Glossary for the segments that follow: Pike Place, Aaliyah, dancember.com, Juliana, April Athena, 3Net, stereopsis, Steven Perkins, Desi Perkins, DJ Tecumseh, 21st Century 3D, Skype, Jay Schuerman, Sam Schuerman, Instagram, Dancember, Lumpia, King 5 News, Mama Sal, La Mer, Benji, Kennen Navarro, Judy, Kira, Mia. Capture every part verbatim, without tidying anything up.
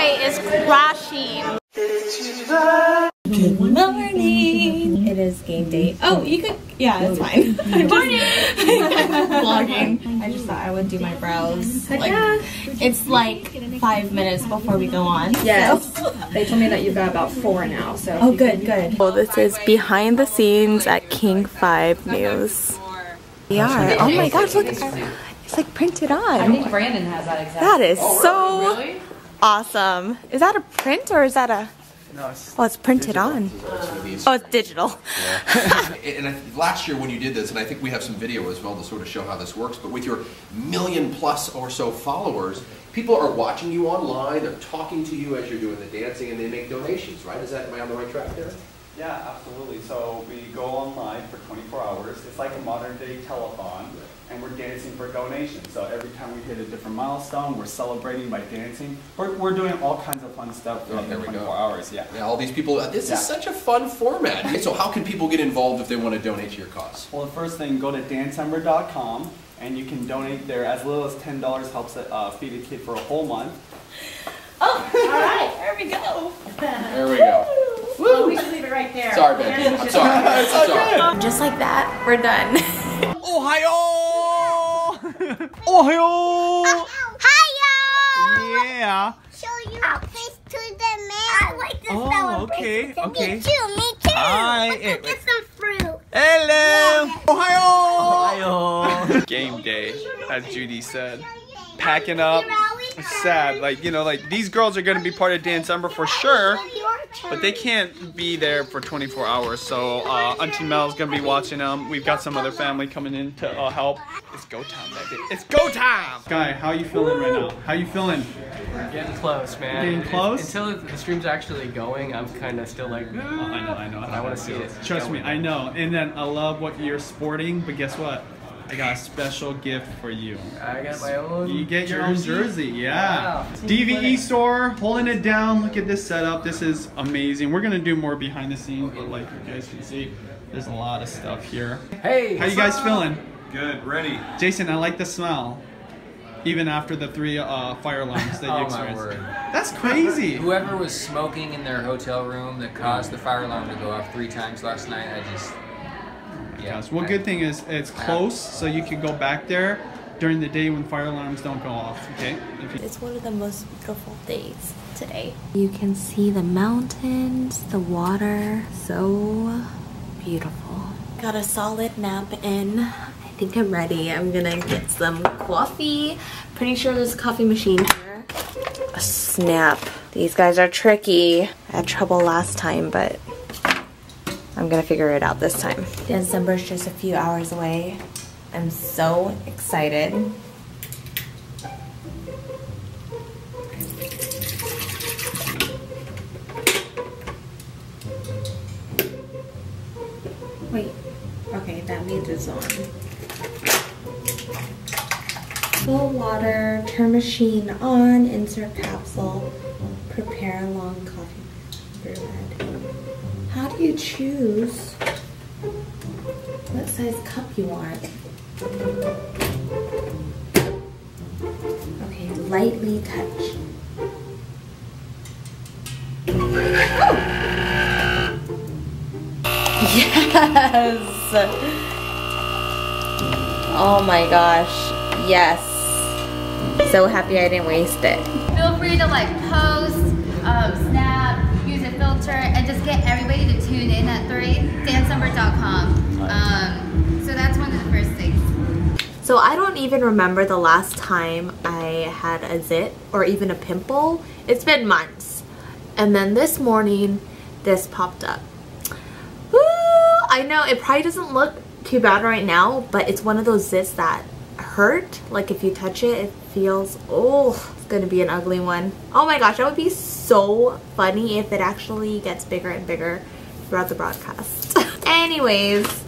play is crashing. Good morning. It is game day. Oh, you could, yeah, it's fine. Good morning. I'm vlogging. I just thought I would do my brows. Like, it's like five minutes before we go on. Yes. So. They told me that you got about four now. So. Oh, good, good. Well, this is behind the scenes at King five News. They are. Oh my gosh, look. It's like printed on. I think Brandon has that exactly. That is so really? Awesome. Is that a print or is that a... No, it's oh, it's printed digital. on. Um, oh, it's digital. Yeah. and I, last year when you did this, and I think we have some video as well to sort of show how this works, but with your million plus or so followers, people are watching you online, they're talking to you as you're doing the dancing, and they make donations, right? Is that, am I on the right track there? Yeah, absolutely. So we go online for twenty-four hours. It's like a modern day telethon, and we're dancing for donations. So every time we hit a different milestone, we're celebrating by dancing. We're, we're doing all kinds of fun stuff throughout the twenty-four hours. Yeah. Yeah, all these people. Uh, this yeah. is such a fun format. So how can people get involved if they want to donate to your cause? Well, the first thing, go to dancember dot com, and you can donate there. As little as ten dollars helps uh, feed a kid for a whole month. Oh, all right. There we go. There we go. Woo. Oh, we should leave it right there. Sorry, baby. I'm sorry. I'm sorry. Just like that, we're done. Ohio! Ohio! Ohio! Yeah. Show your face to the man. I like this celebration. Oh, okay, okay. Me too, me too. Let's go get some fruit. Hello! Yeah. Ohio! Ohio! Game day, as Judy said. Packing up. Sad, like, you know, like, these girls are going to be part of Dancember for sure, but they can't be there for twenty-four hours, so uh, Auntie Mel's going to be watching them. We've got some other family coming in to uh, help. It's go time, baby. It's go time! Guy, how you feeling right now? How you feeling? We're getting close, man. We're getting close? Until the stream's actually going, I'm kind of still like, oh, I know, I know. I want to see it. Trust me, I know. And then I love what you're sporting, but guess what? I got a special gift for you. I got my own You get jersey. your own jersey, yeah. Wow. D V E store, holding it down. Look at this setup. This is amazing. We're gonna do more behind the scenes, but like you guys can see, there's a lot of stuff here. Hey! How you guys feeling? Good, ready. Jason, I like the smell. Even after the three uh, fire alarms that you oh experienced. My word. That's crazy. Whoever was smoking in their hotel room that caused the fire alarm to go off three times last night, I just... Yeah, well, good thing is it's close, so you can go back there during the day when fire alarms don't go off, okay? It's one of the most beautiful days today. You can see the mountains, the water, so beautiful. Got a solid nap in. I think I'm ready. I'm gonna get some coffee. Pretty sure there's a coffee machine here. A snap. These guys are tricky. I had trouble last time, but... I'm gonna figure it out this time. Dancember's just a few hours away. I'm so excited. Wait, okay, that means it's on. Full water, turn machine on, insert capsule, prepare long coffee brew red. How do you choose what size cup you want? Okay, lightly touch. Oh! Yes! Oh my gosh, yes. So happy I didn't waste it. Feel free to like post, um, snap, filter, and just get everybody to tune in at three, dancember dot com. Um, so that's one of the first things. So I don't even remember the last time I had a zit or even a pimple. It's been months. And then this morning, this popped up. Woo! I know it probably doesn't look too bad right now, but it's one of those zits that hurt. Like if you touch it, it feels, oh, it's gonna be an ugly one. Oh my gosh, that would be so funny if it actually gets bigger and bigger throughout the broadcast. Anyways,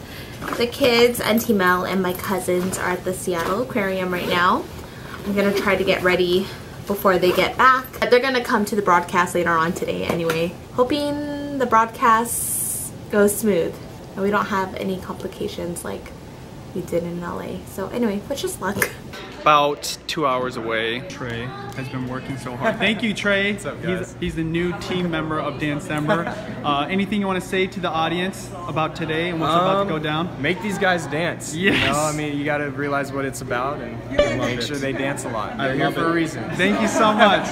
the kids, Auntie Mel, and my cousins are at the Seattle Aquarium right now. I'm gonna try to get ready before they get back. But they're gonna come to the broadcast later on today anyway. Hoping the broadcast goes smooth and we don't have any complications like we did in L A. So anyway, wish us luck. about two hours away. Trey has been working so hard. Thank you, Trey. What's up, guys? He's, he's the new team member of Dancember. Uh, anything you want to say to the audience about today and what's um, about to go down? Make these guys dance. Yes. You know, I mean, you got to realize what it's about and make sure they dance a lot. They're here for a reason. Thank you so much.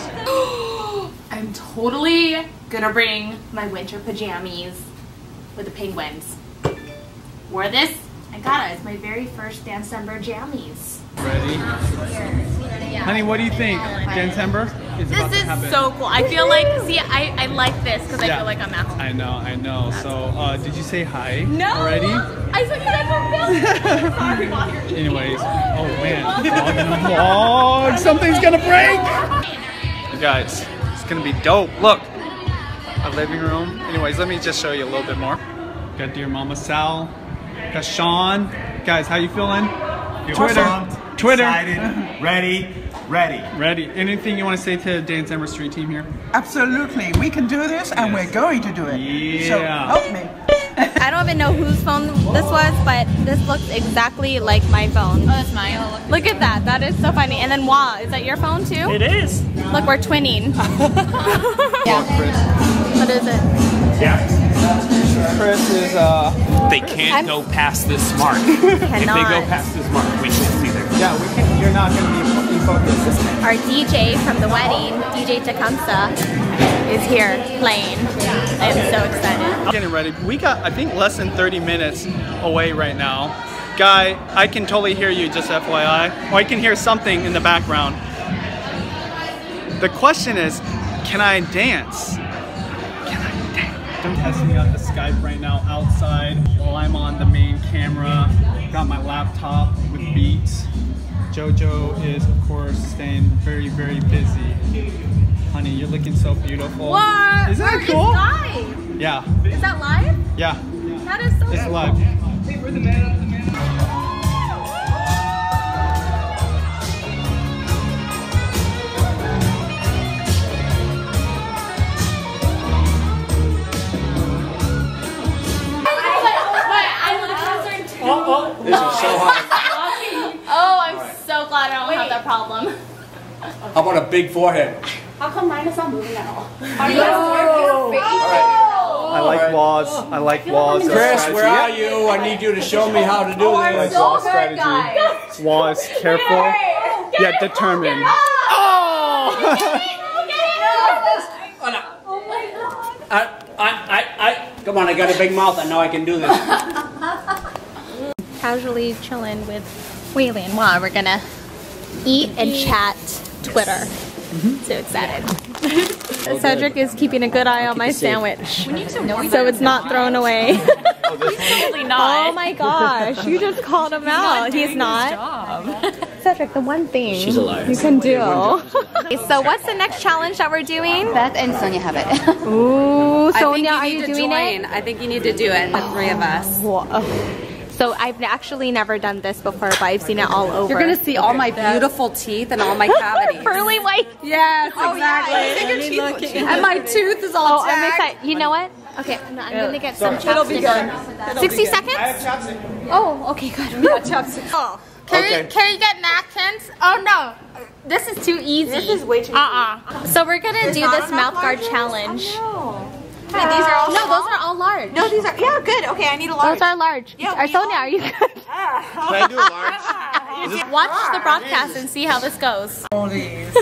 I'm totally gonna bring my winter pajamas with the penguins. Wore this. I got it. It's my very first Dancember jammies. Ready? Yeah. Honey, what do you think? Dancember is this about is to happen. So cool. I feel like, see, I, I like this because yeah. I feel like I'm at home. I know, I know. So, uh, did you say hi no, already? I said hi. I'm sorry. Anyways, oh man. Oh, something's gonna break. You guys, it's gonna be dope. Look, a living room. Anyways, let me just show you a little bit more. Got dear Mama Sal. Got Sean. Guys, how you feeling? Twitter. Awesome. Twitter. Excited. Ready. Ready. Ready. Anything you want to say to Dancember Street Team here? Absolutely. We can do this, and yes. we're going to do it. Yeah. So help me. I don't even know whose phone this was, but this looks exactly like my phone. Oh, that's mine. Look at that. That is so funny. And then, wow, is that your phone too? It is. Look, we're twinning. Yeah. What is it? Yeah. Chris is, uh... They can't I'm, go past this mark. If they go past this mark, we can't see them. Yeah, we can't, you're not going to be in focus. Our D J from the wedding, D J Tecumseh, is here playing. I am so excited. Getting ready. We got, I think, less than thirty minutes away right now. Guy, I can totally hear you, just F Y I. Or I can hear something in the background. The question is, can I dance? I'm testing out the Skype right now outside while I'm on the main camera. Got my laptop with beats. JoJo is, of course, staying very, very busy. Honey, you're looking so beautiful. What? Is that Where cool? It's live. Yeah. Is that live? Yeah. That is so cool. It's live. Hey, we're the man of the man. Oh, this no. is so hard. Oh, I'm right. so glad I don't Wait. have that problem. Okay. How about a big forehead? How come mine is not moving at all? Are you no. right. oh. I like walls. I like I walls. Like Chris, where are you? I need you to show me how to do oh, this. So wall strategy. Wall is careful oh, yet it. determined. Oh! Get it. Oh, no. Oh my god! I, I, I, I. Come on! I got a big mouth. I know I can do this. Casually chilling with Waylon while we're gonna eat and chat Twitter. Yes. So excited. Yeah. Cedric is keeping a good eye on my sandwich. We need to so it's not thrown away. Oh, totally not. Oh my gosh, you just called him out. He's not. He's not. Cedric, the one thing She's you can do. So what's the next challenge that we're doing? Beth and Sonia have it. Ooh, Sonia, are you doing it? I think you need to do it, the three of us. Oh. So I've actually never done this before, but I've seen it all over. You're going to see all my beautiful teeth and all my cavities. Pearly white. Yes, oh, exactly. Yeah, teeth and my tooth is all oh, I'm excited. You know what? Okay, I'm, I'm going to get some chopsticks. sixty seconds? I have chopsticks. Oh, okay, good. We got chopsticks. Oh, can, okay. we, can we get napkins? Oh, no. This is too easy. This is way too uh-uh. easy. Uh-uh. So we're going to do this mouth guard challenge. Wait, these are all no, small? Those are all large. No, these are, yeah, good. Okay, I need a large. Those are large. Yeah, are Sonia, are you good? Can I do a large? Watch large. the broadcast and see how this goes.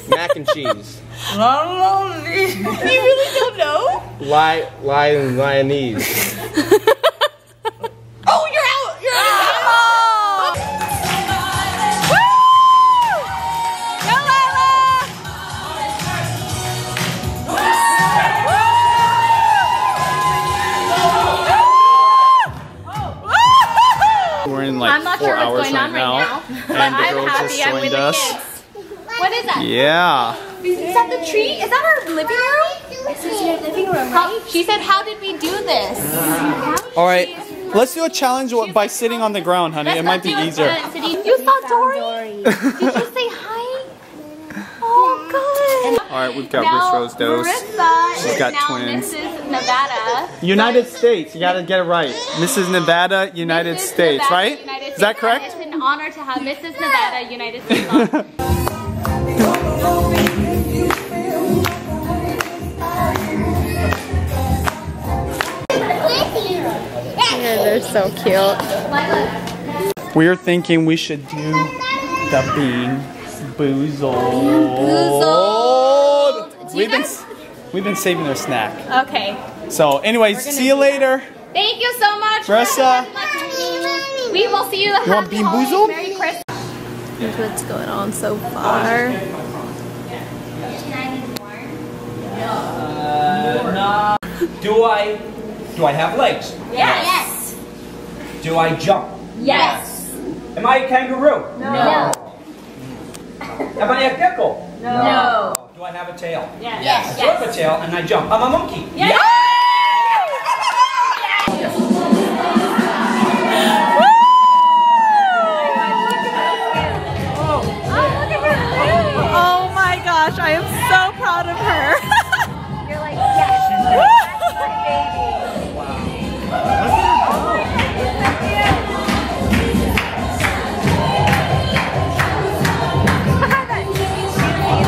Mac and cheese. Lonely. You really don't know? Lie, lie, and lionese. Oh, you're out! You're out! Oh. Woo! Go, Lila! Oh, Like I'm not sure what's going right on now, right now, but I'm happy I'm with the kids. What is that? Yeah. Is that the tree? Is that our living room? This is your living room, right? She said, how did we do this? Uh, All right, let's do a challenge by sitting on the ground, honey. Let's it might be easier. You saw Dory? Did you say hi? Oh, God. All right, we've got Risso's dose. We've got twins. Nevada. United States. You gotta get it right. Missus Nevada, United States, right? Is that correct? It's an honor to have Missus Nevada United States on. Yeah, they're so cute. We're thinking we should do the bean boozled. boozled. We've been we've been saving their snack. Okay. So, anyways, see you later. That. Thank you so much, Bressa. We will see you. You want bean boozled? Merry Christmas. Here's what's going on so far. Uh, do I? Do I have legs? Yes. yes. Do I jump? Yes. Am I a kangaroo? No. no. Am I a pickle? No. no. Do I have a tail? Yes. yes. I yes. have a tail and I jump. I'm a monkey. Yes. yes. I am so proud of her. You're like, yes, that's my baby. Wow. See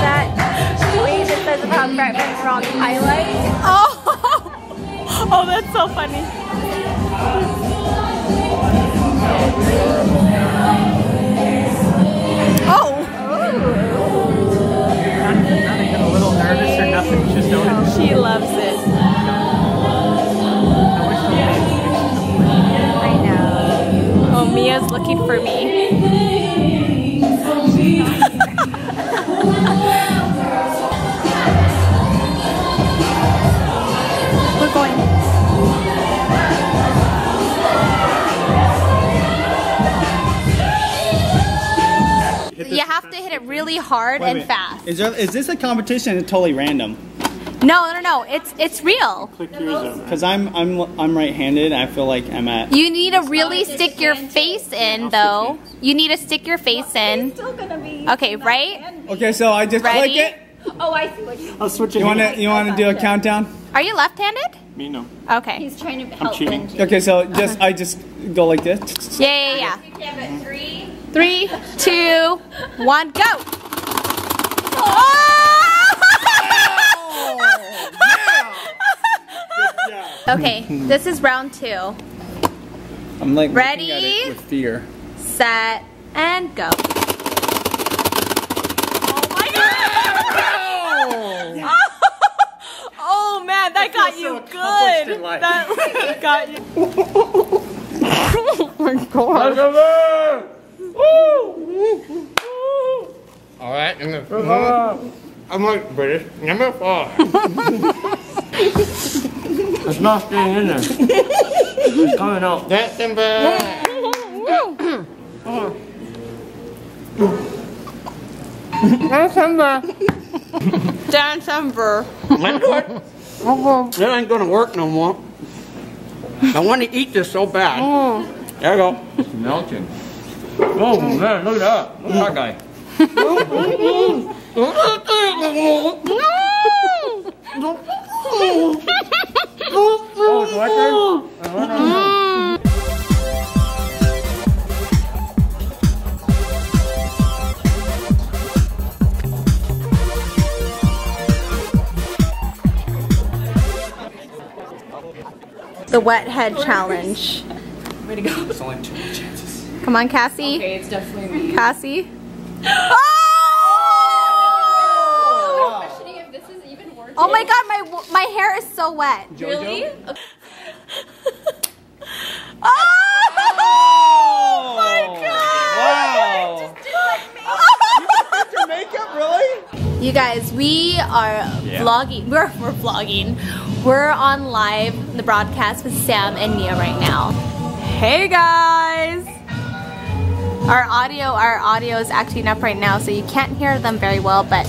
that tweet that says about Brettman's wrong highlight? Oh, oh, that's so funny. Oh. Nervous or nothing, just don't no, she loves it. I know. Oh, Mia's looking for me. We're going. You have to hit it really hard and fast. Is there? Is this a competition? It's totally random. No, no, no. It's it's real. Click yours because I'm I'm I'm right-handed. I feel like I'm at. You need to really stick your face in, though. You need to stick your face in. It's still gonna be. Okay, right? Okay, so I just click it. Oh, I see. I'll switch it. You wanna you wanna do a countdown? Are you left-handed? Me no. Okay. He's trying to help Benji. Okay, so just I just go like this. Yeah, yeah, yeah. Three, three, two, one, go. Okay, this is round two. I'm like ready, looking at it with fear. Set, and go. Oh my god! Oh, oh man, that got you so good. That got you. Oh my god. All right, I'm gonna, I'm gonna, I'm like British number four. It's not staying in there. It's coming out. Dancember. Dancember. Dancember. It ain't gonna work no more. I want to eat this so bad. There you go. It's melting. Oh man, look at that. Look at that guy. Oh, it's like that? The wet head challenge. Way to go. There's only two more chances. Come on, Cassie. Okay, it's definitely me. Cassie. Oh! I'm questioning if this is even worth it. Oh my god, my my hair is so wet. Jojo? Really? Okay. Oh! Oh my god! Wow! Just did like makeup. You did your makeup, really? You guys, we are yeah. vlogging. We're we're vlogging. We're on live the broadcast with Sam and Mia right now. Hey guys! Our audio, our audio is acting up right now, so you can't hear them very well, but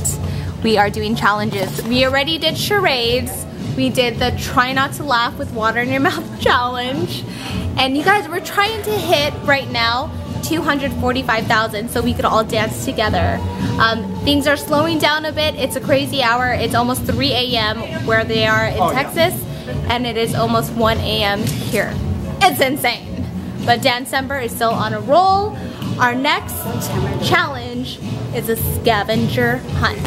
we are doing challenges. We already did charades. We did the try not to laugh with water in your mouth challenge. And you guys, we're trying to hit right now two hundred forty-five thousand so we could all dance together. Um, things are slowing down a bit. It's a crazy hour. It's almost three A M where they are in oh, Texas, yeah. and it is almost one A M here. It's insane. But Dancember is still on a roll. Our next challenge is a scavenger hunt.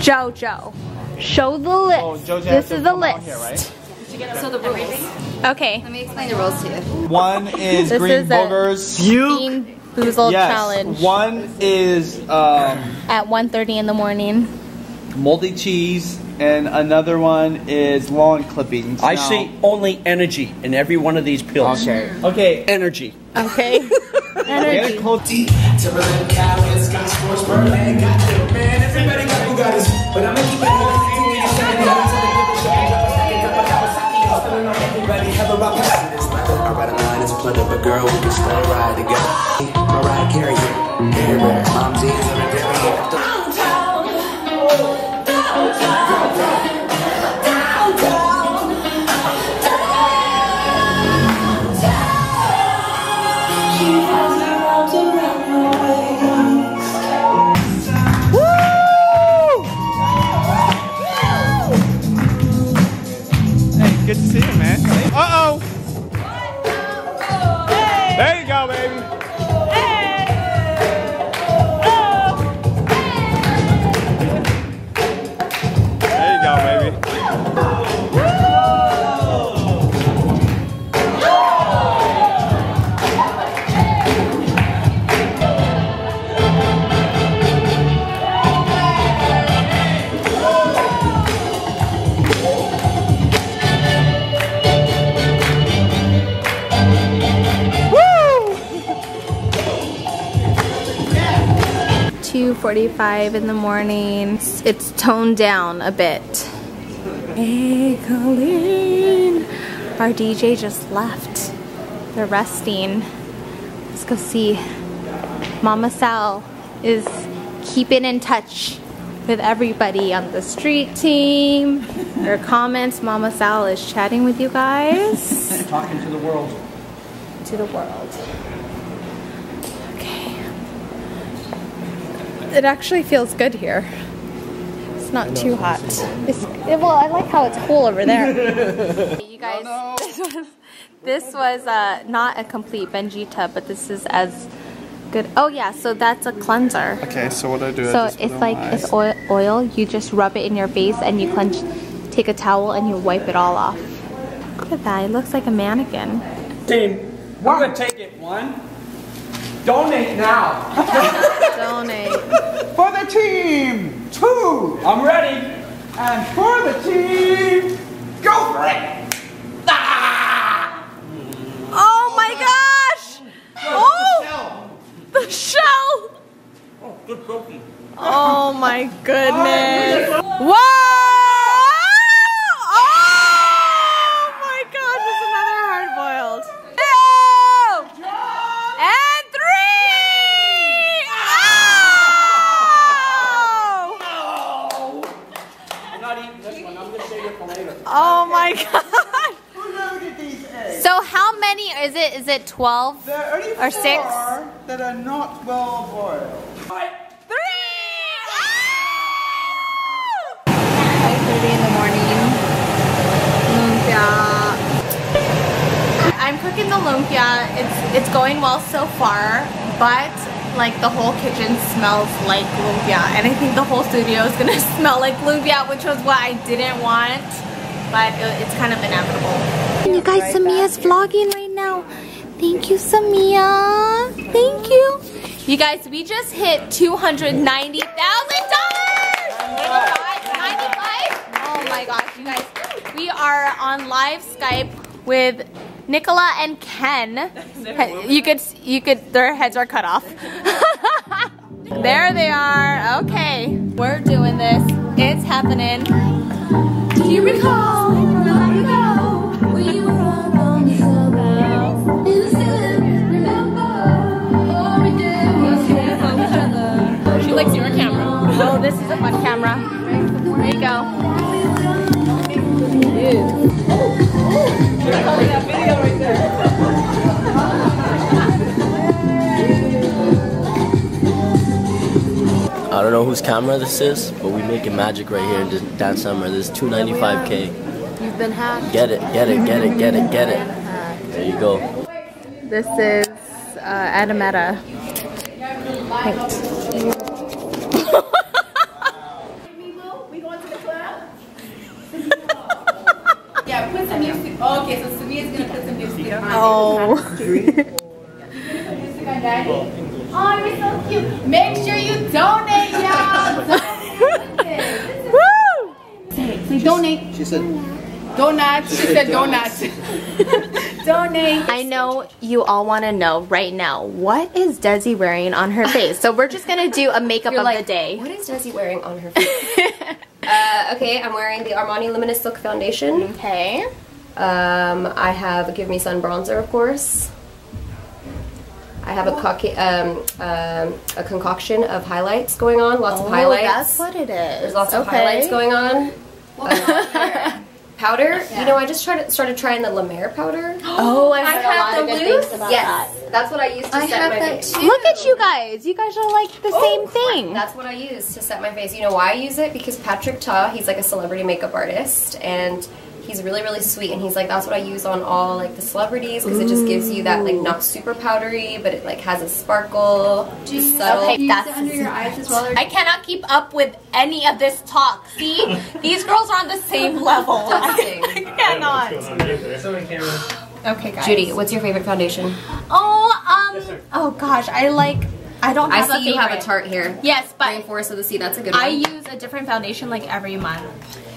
JoJo, show the list. Oh, JoJo this is the list. Here, right? Yeah. So the rules. Okay. Let me explain the rules to you. One is this green is boogers. You. Boozled yes. challenge. One is um, at one thirty in the morning. Moldy cheese, and another one is lawn clippings. I no. see only energy in every one of these pills. Okay. Okay. Energy. Okay. Energy. Good to see you, man. Uh-oh. There you go, baby. There you go, baby. two forty-five in the morning. It's toned down a bit. Hey, Colleen. Our D J just left. They're resting. Let's go see. Mama Sal is keeping in touch with everybody on the street team. Your comments. Mama Sal is chatting with you guys. Talking to the world. To the world. It actually feels good here. It's not too hot. It's, it, well, I like how it's cool over there. You guys, no, no. this was, this was uh, not a complete Benji tub, but this is as good. Oh yeah, so that's a cleanser. Okay, so what do I do? So I just it's like it's oil, oil. You just rub it in your face and you cleanse. Take a towel and you wipe it all off. Look at that. It looks like a mannequin. Team, we're gonna take it one. Donate now! Donate. For the team! Two! I'm ready! And for the team! Go for it! Ah! Oh my gosh! Oh! The shell! Oh, good cookie. Oh my goodness! Whoa! Oh my god! So how many is it? Is it twelve there are only or six that are not well boiled? Three! Ah! Five thirty in the morning. Lumpia. I'm cooking the lumpia. It's it's going well so far, but like the whole kitchen smells like lumpia, and I think the whole studio is gonna smell like lumpia, which was what I didn't want. But it's kind of inevitable. You guys, Samia's vlogging right now. Thank you, Samia. Thank you. You guys, we just hit two hundred ninety thousand dollars! ninety-five? Oh my gosh, you guys. We are on live Skype with Nicola and Ken. You could, you could, their heads are cut off. There they are. Okay. We're doing this. It's happening. Do you recall long ago when you were only so bad? Do you still remember? All we did was hit on each other. She likes your camera. Oh, this is a fun camera. There you go. Dude. You're holding that video right there. I don't know whose camera this is, but we making magic right here in Dancember. This is two ninety-five K. You've been hacked. Get it, get it, get it, get it, get it. There you go. This is uh, Adametta. Yeah, put some music. Oh, okay, so Samia's gonna put some music on. Oh. You're gonna put music on Daddy? Oh, you're so cute. Make sure you donate, y'all. Donate. Woo! Say, say donate. She said. Donuts. She said donuts. Donate. I know you all want to know right now, what is Desi wearing on her face? So we're just gonna do a makeup You're of like, the day. What is Desi wearing on her face? Uh, okay, I'm wearing the Armani Luminous Silk Foundation. Okay. Um, I have a Give Me Sun bronzer, of course. I have a, um, um, a concoction of highlights going on. Lots oh, of highlights. That's what it is. There's lots okay. of highlights going on. Uh, powder. Yeah. You know, I just tried to, started trying the La Mer powder. Oh, I've heard I have a lot the of good loose. Things about yes. that. That's what I used to I set my face. Too. Look at you guys. You guys are like the oh, same thing. That's what I use to set my face. You know why I use it? Because Patrick Ta, he's like a celebrity makeup artist, and he's really, really sweet, and he's like, that's what I use on all like the celebrities, because it just gives you that like not super powdery, but it like has a sparkle. Do you subtle. Okay, do you that's use it under your eyes as well? Or I cannot keep up with any of this talk. See, these girls are on the same level. I, I cannot. I Okay, guys. Judy, what's your favorite foundation? Oh, um, yes, oh gosh, I like, I don't have I see a you have a Tarte here. Yes, but. Rainforest of the Sea, that's a good one. I use a different foundation like every month.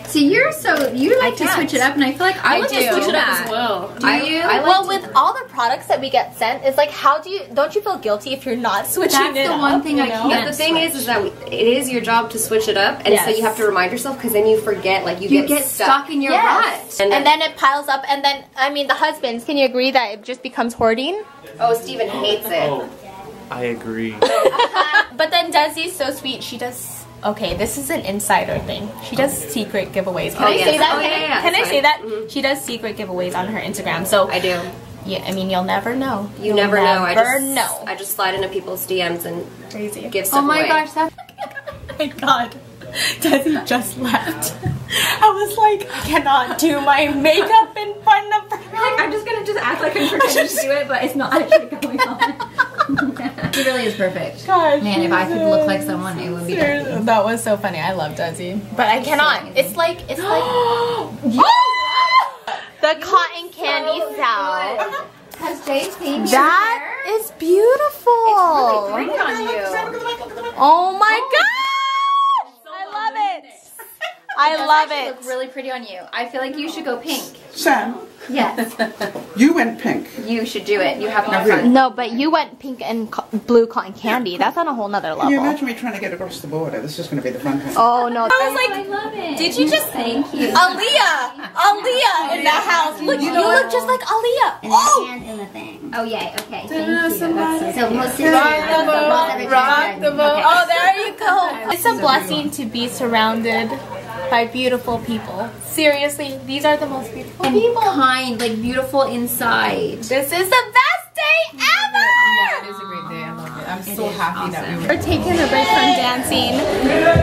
See, you're so, you like to switch it up, and I feel like I, I like do. to switch it up as well. Do I, you? I like well, with all the products that we get sent, it's like, how do you, don't you feel guilty if you're not switching that's it up? That's the one thing I know? can't The thing switch. is, is that we, it is your job to switch it up, and yes. so you have to remind yourself, because then you forget, like, you, you get, get stuck. stuck in your yes. rut. And, and then it piles up, and then, I mean, the husbands, can you agree that it just becomes hoarding? Oh, Steven hates it. Oh, I agree. But then Desi's so sweet, she does... Okay, this is an insider thing. She does secret giveaways. Can oh, I yes. say that? Oh, can yeah, I, yeah, can I say that? Mm-hmm. She does secret giveaways on her Instagram. So I do. Yeah, I mean, you'll never know. You you'll never know. Never I just know. I just slide into people's D Ms and Crazy. give stuff Oh my away. gosh, that's oh my god. Desi just left. I was like, I cannot do my makeup in front of her. Like, I'm just gonna just act like I'm pretending to do it, but it's not actually going on. She really is perfect. Gosh, man, if I could look like someone, it would be Desi. That was so funny. I love Desi, but I cannot. It's like it's like the cotton candy so Sal. Has Jay seen That hair? is beautiful. It's really great on you. Oh my oh. god. I Those love it. Look really pretty on you. I feel like you should go pink. Sam. Yes. You went pink. You should do it. You have more fun. No, but you went pink and co blue cotton candy. Yeah. That's on a whole nother level. Can you imagine me trying to get across the border? This is going to be the fun thing. Oh no! I was like, I love it. Did you just thank you, Aaliyah? Aaliyah in that house. Look, you look just like Aaliyah. Oh. And in the thing. Oh yeah. Okay. Thank you. So most of rock the boat. Oh, there you go. It's a blessing to be surrounded by beautiful people. Seriously, these are the most beautiful and people. Kind, like beautiful inside. This is the best day ever! Yeah, it is a great day. I love it. I'm it so happy awesome. that we were. We're taking a break from dancing.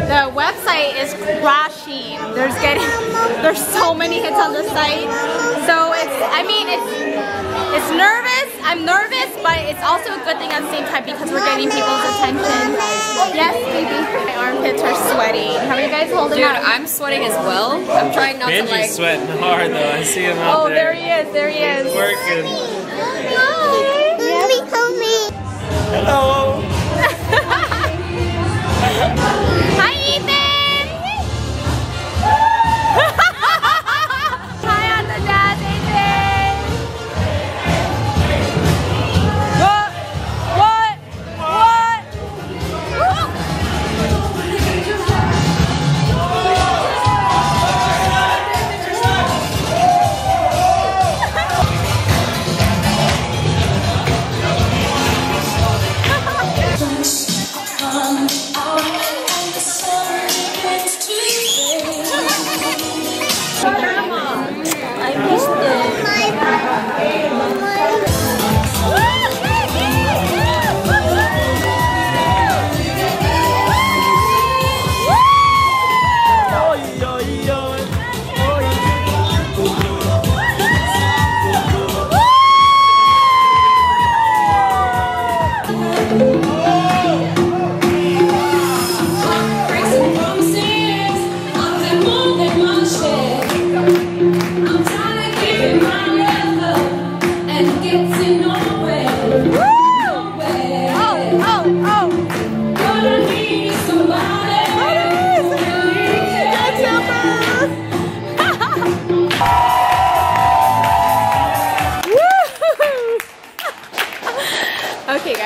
The website is crashing. There's getting there's so many hits on the site. So it's I mean it's it's nervous. I'm nervous, but it's also a good thing at the same time because we're getting people's attention. Yes, baby. My armpits are sweating. How are you guys holding up? Dude, I'm sweating as well. I'm trying not Benji's to like... Benji's sweating hard though. I see him out oh, there. Oh, there he is. There he is. He's working. Hi. Mommy, call me. Hello. Hi, Ethan. Hi on the dad, Ethan.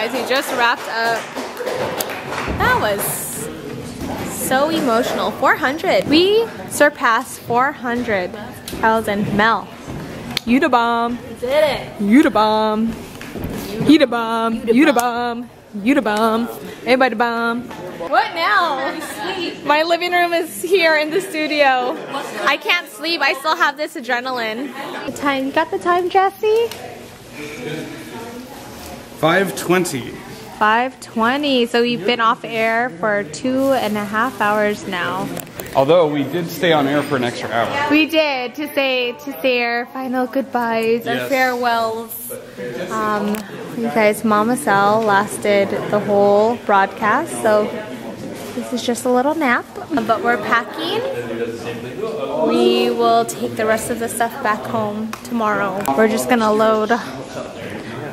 guys. He just wrapped up. That was so emotional. four hundred. We surpassed four hundred thousand. Mel, you da bomb. Did it. You da bomb. You da bomb. You da bomb. You da bomb. Everybody da bomb. What now? My living room is here in the studio. I can't sleep. I still have this adrenaline. The time. Got the time, Jesse? five twenty. five twenty. So we've been off air for two and a half hours now. Although we did stay on air for an extra hour. We did to say to say our final goodbyes, yes. Our farewells. Um, you guys, Mama Sal lasted the whole broadcast, so this is just a little nap. But we're packing. We will take the rest of the stuff back home tomorrow. We're just gonna load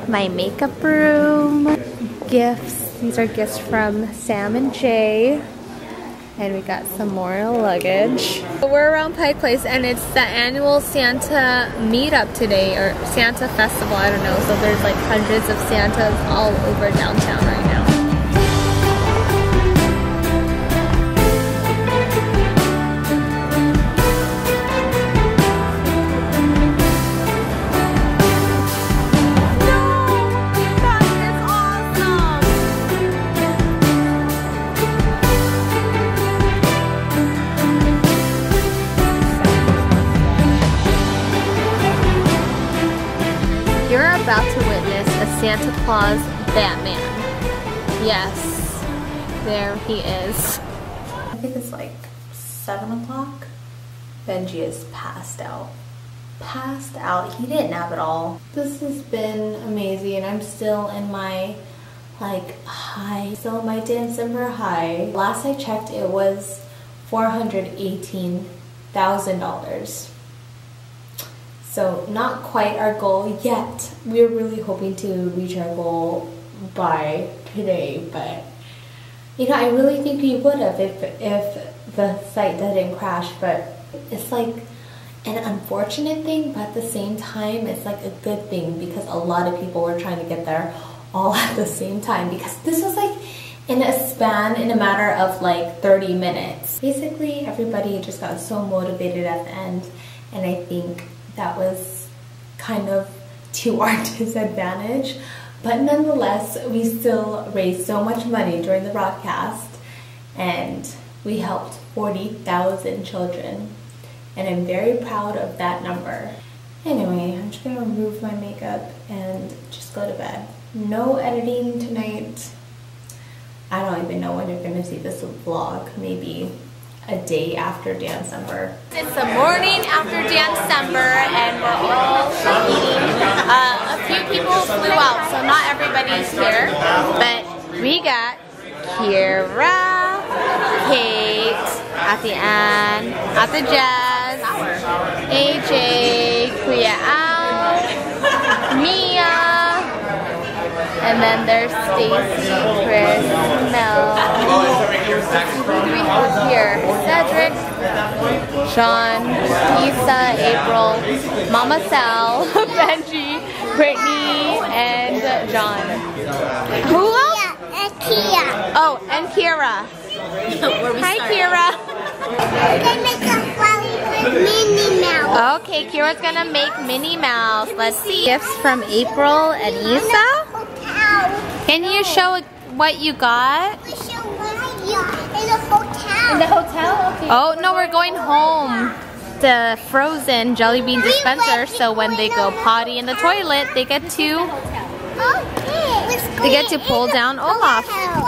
my makeup room. Gifts. These are gifts from Sam and Jay. And we got some more luggage. We're around Pike Place and it's the annual Santa meetup today, or Santa festival, I don't know. So there's like hundreds of Santas all over downtown right now. About to witness a Santa Claus Batman. Yes, there he is. I think it's like seven o'clock. Benji is passed out. Passed out. He didn't nap at all. This has been amazing and I'm still in my like high. Still my Dancember high. Last I checked it was four hundred eighteen thousand dollars. So not quite our goal yet. We're really hoping to reach our goal by today, but you know, I really think we would have if, if the site didn't crash, but it's like an unfortunate thing, but at the same time, it's like a good thing because a lot of people were trying to get there all at the same time because this was like in a span, in a matter of like thirty minutes. Basically, everybody just got so motivated at the end, and I think that was kind of to our disadvantage, but nonetheless, we still raised so much money during the broadcast and we helped forty thousand children, and I'm very proud of that number. Anyway, I'm just gonna remove my makeup and just go to bed. No editing tonight. I don't even know when you're gonna see this vlog, maybe a day after Dancember. It's the morning after Dancember and we're all eating. Uh, a few people flew out, so not everybody's here, but we got Kira, Kate, at the end, at the Jazz, A J, Kuya Al, Mia, and then there's Stacy, Chris, Mel. We have here Cedric, Sean, Lisa, April, Mama Sal, Benji, Brittany, and John. Who else? And Kia. Oh, and Kira. Hi, Kira. I'm gonna make a flower with Minnie Mouse. Okay, Kira's gonna make Minnie Mouse. Let's see. Gifts from April and Lisa. Can you show what you got? We show what I got in the hotel. In the hotel? Okay. Oh no, we're going home. The frozen jelly bean dispenser. So when they go potty in the toilet, they get to they get to pull down Olaf. Huh?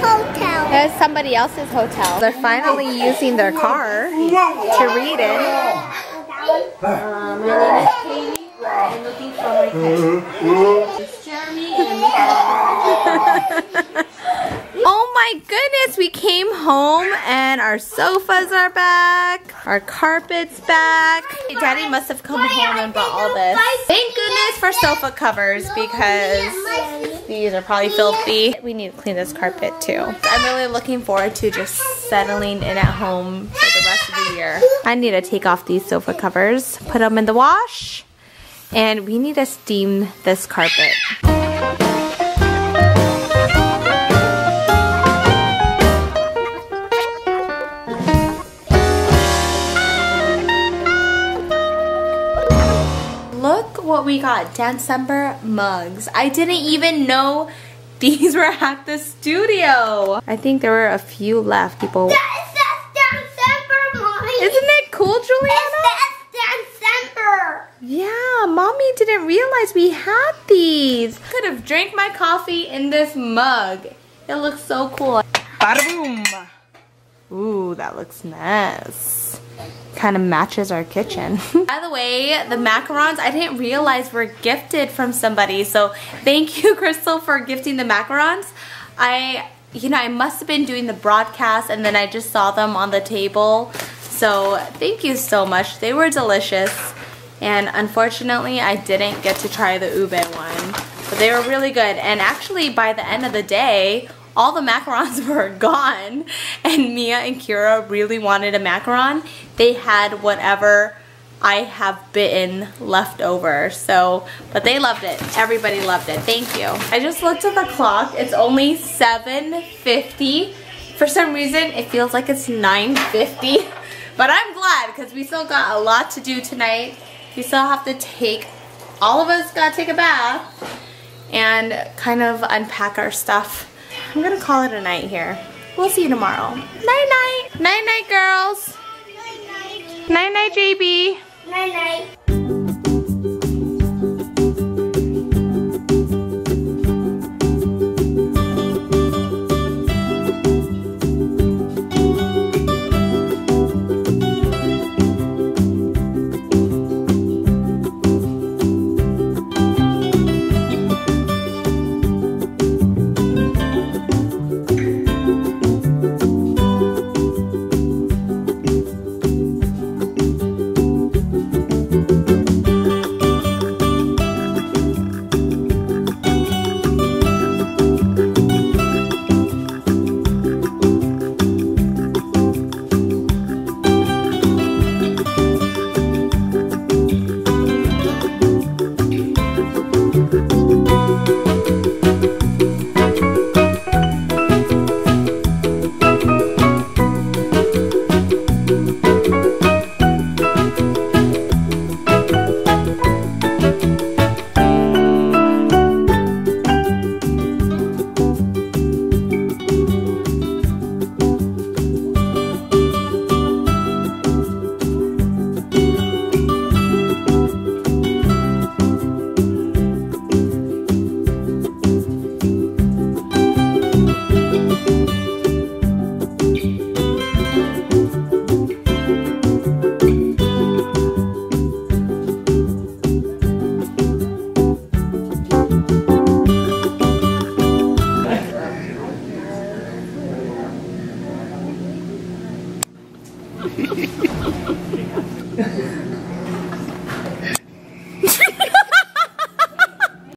Hotel. It's somebody else's hotel. They're finally using their car to read it. Um, my name is Katie. I'm looking for my cat. It's Jeremy and Mika. Oh my goodness, we came home and our sofas are back. Our carpet's back. Daddy must have come home and bought all this. Thank goodness for sofa covers because these are probably filthy. We need to clean this carpet too. I'm really looking forward to just settling in at home for the rest of the year. I need to take off these sofa covers, put them in the wash, and we need to steam this carpet. Look what we got, Dancember mugs. I didn't even know these were at the studio. I think there were a few left, people. That is Dancember, Mommy. Isn't it cool, Juliana? It's Dancember. Yeah, Mommy didn't realize we had these. Could have drank my coffee in this mug. It looks so cool. Ba-da-boom. Ooh, that looks nice. Kind of matches our kitchen. By the way, the macarons, I didn't realize were gifted from somebody. So thank you, Crystal, for gifting the macarons. I, you know, I must have been doing the broadcast and then I just saw them on the table. So thank you so much. They were delicious. And unfortunately, I didn't get to try the ube one. But they were really good. And actually, by the end of the day, all the macarons were gone, and Mia and Kira really wanted a macaron. They had whatever I have bitten left over, so, but they loved it. Everybody loved it. Thank you. I just looked at the clock. It's only seven fifty. For some reason, it feels like it's nine fifty, but I'm glad because we still got a lot to do tonight. We still have to take, all of us gotta take a bath and kind of unpack our stuff. I'm gonna call it a night here. We'll see you tomorrow. Night-night. Night-night, girls. Night-night. Night-night, J B. Night-night.